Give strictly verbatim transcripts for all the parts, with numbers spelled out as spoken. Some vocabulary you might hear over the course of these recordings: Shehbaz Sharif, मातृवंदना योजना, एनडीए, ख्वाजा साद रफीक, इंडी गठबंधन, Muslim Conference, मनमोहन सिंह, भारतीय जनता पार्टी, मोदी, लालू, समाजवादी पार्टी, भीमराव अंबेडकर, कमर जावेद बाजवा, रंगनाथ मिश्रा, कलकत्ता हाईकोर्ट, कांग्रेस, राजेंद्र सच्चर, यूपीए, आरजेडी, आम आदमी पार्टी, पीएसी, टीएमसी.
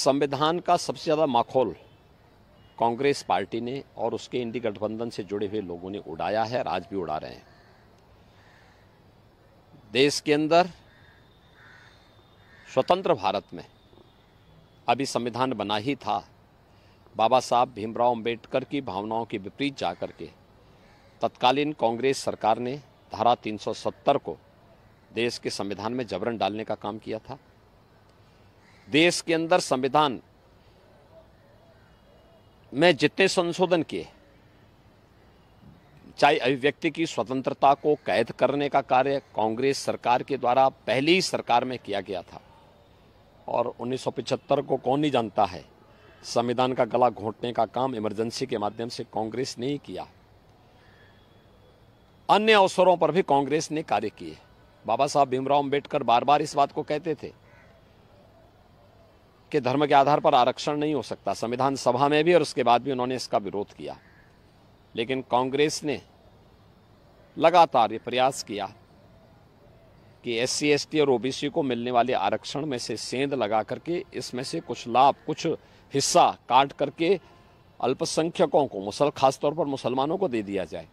संविधान का सबसे ज़्यादा माखौल कांग्रेस पार्टी ने और उसके इंडी गठबंधन से जुड़े हुए लोगों ने उड़ाया है और आज भी उड़ा रहे हैं। देश के अंदर स्वतंत्र भारत में अभी संविधान बना ही था, बाबा साहब भीमराव अंबेडकर की भावनाओं के विपरीत जाकर के तत्कालीन कांग्रेस सरकार ने धारा तीन सौ सत्तर को देश के संविधान में जबरन डालने का काम किया था। देश के अंदर संविधान में जितने संशोधन किए, चाहे अभिव्यक्ति की स्वतंत्रता को कैद करने का कार्य कांग्रेस सरकार के द्वारा पहली सरकार में किया गया था और उन्नीस सौ पचहत्तर को कौन नहीं जानता है, संविधान का गला घोंटने का काम इमरजेंसी के माध्यम से कांग्रेस ने ही किया। अन्य अवसरों पर भी कांग्रेस ने कार्य किए। बाबा साहब भीमराव अंबेडकर बार बार इस बात को कहते थे कि धर्म के आधार पर आरक्षण नहीं हो सकता, संविधान सभा में भी और उसके बाद भी उन्होंने इसका विरोध किया, लेकिन कांग्रेस ने लगातार ये प्रयास किया कि एस सी एस टी और ओबीसी को मिलने वाले आरक्षण में से सेंध लगा करके इसमें से कुछ लाभ, कुछ हिस्सा काट करके अल्पसंख्यकों को, मुसल खासतौर पर मुसलमानों को दे दिया जाए।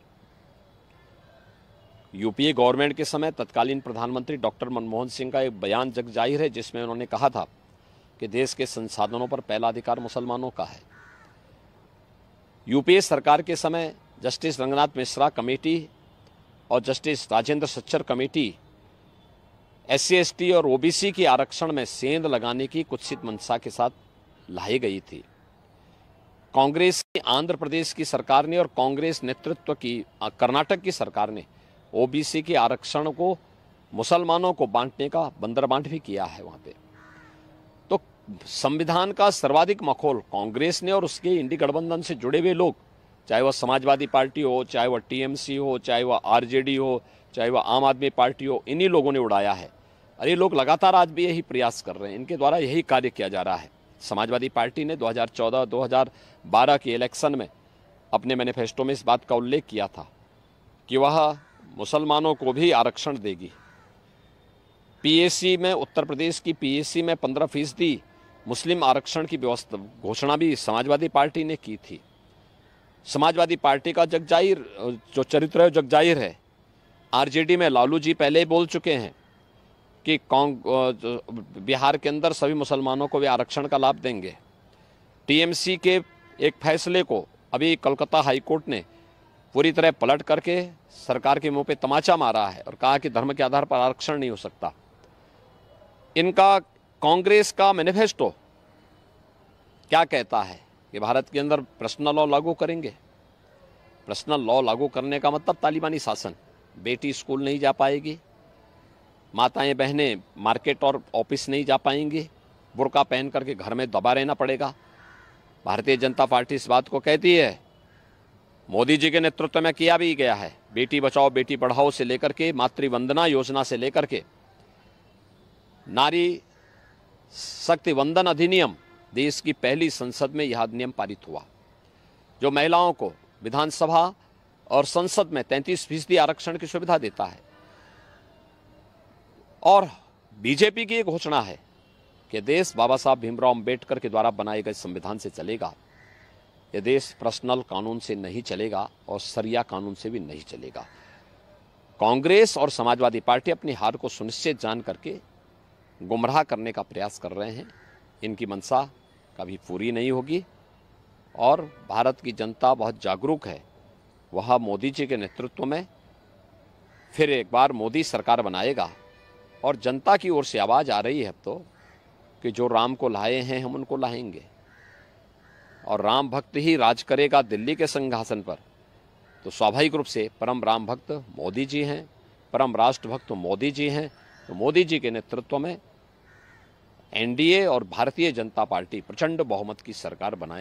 यूपीए गवर्नमेंट के समय तत्कालीन प्रधानमंत्री डॉक्टर मनमोहन सिंह का एक बयान जग जाहिर है जिसमें उन्होंने कहा था कि देश के संसाधनों पर पहला अधिकार मुसलमानों का है। यूपीए सरकार के समय जस्टिस रंगनाथ मिश्रा कमेटी और justice राजेंद्र सच्चर committee S C S T और ओबीसी के आरक्षण में सेंध लगाने की कुत्सित मंशा के साथ लाई गई थी। कांग्रेस की आंध्र प्रदेश की सरकार ने और कांग्रेस नेतृत्व की कर्नाटक की सरकार ने ओबीसी के आरक्षण को मुसलमानों को बांटने का बंदरबांट भी किया है वहाँ पे। तो संविधान का सर्वाधिक मखौल कांग्रेस ने और उसके इंडी गठबंधन से जुड़े हुए लोग, चाहे वह समाजवादी पार्टी हो, चाहे वह टीएमसी हो, चाहे वह आरजेडी हो, चाहे वह आम आदमी पार्टी हो, इन्हीं लोगों ने उड़ाया है। अरे लोग लगातार आज भी यही प्रयास कर रहे हैं, इनके द्वारा यही कार्य किया जा रहा है। समाजवादी पार्टी ने दो हज़ार चौदह दो हज़ार बारह के इलेक्शन में अपने मैनिफेस्टो में इस बात का उल्लेख किया था कि वह मुसलमानों को भी आरक्षण देगी। पीएसी में, उत्तर प्रदेश की पीएसी में पंद्रह फीसदी मुस्लिम आरक्षण की व्यवस्था घोषणा भी समाजवादी पार्टी ने की थी। समाजवादी पार्टी का जगजाहिर जो चरित्र है जगजाहिर है। आरजेडी में लालू जी पहले ही बोल चुके हैं कि बिहार के अंदर सभी मुसलमानों को भी आरक्षण का लाभ देंगे। टीएमसी के एक फैसले को अभी कलकत्ता हाईकोर्ट ने पूरी तरह पलट करके सरकार के मुंह पे तमाचा मारा है और कहा कि धर्म के आधार पर आरक्षण नहीं हो सकता। इनका कांग्रेस का मैनिफेस्टो क्या कहता है कि भारत के अंदर पर्सनल लॉ लागू करेंगे। पर्सनल लॉ लागू करने का मतलब तालिबानी शासन, बेटी स्कूल नहीं जा पाएगी, माताएं बहनें मार्केट और ऑफिस नहीं जा पाएंगी, बुर्का पहन करके घर में दबा रहना पड़ेगा। भारतीय जनता पार्टी इस बात को कहती है, मोदी जी के नेतृत्व में किया भी गया है, बेटी बचाओ बेटी पढ़ाओ से लेकर के मातृवंदना योजना से लेकर के नारी शक्ति वंदन अधिनियम, देश की पहली संसद में यह अधिनियम पारित हुआ जो महिलाओं को विधानसभा और संसद में तैंतीस फीसदी आरक्षण की सुविधा देता है। और बीजेपी की यह घोषणा है कि देश बाबा साहब भीमराव अंबेडकर के द्वारा बनाए गए संविधान से चलेगा, यह देश पर्सनल कानून से नहीं चलेगा और सरिया कानून से भी नहीं चलेगा। कांग्रेस और समाजवादी पार्टी अपनी हार को सुनिश्चित जान करके गुमराह करने का प्रयास कर रहे हैं। इनकी मंशा कभी पूरी नहीं होगी और भारत की जनता बहुत जागरूक है। वह मोदी जी के नेतृत्व में फिर एक बार मोदी सरकार बनाएगा और जनता की ओर से आवाज़ आ रही है अब तो कि जो राम को लाए हैं हम उनको लाएंगे और राम भक्त ही राज करेगा दिल्ली के सिंहासन पर। तो स्वाभाविक रूप से परम राम भक्त मोदी जी हैं, परम राष्ट्र भक्त मोदी जी हैं। तो मोदी जी के नेतृत्व में एनडीए और भारतीय जनता पार्टी प्रचंड बहुमत की सरकार बनाएगी।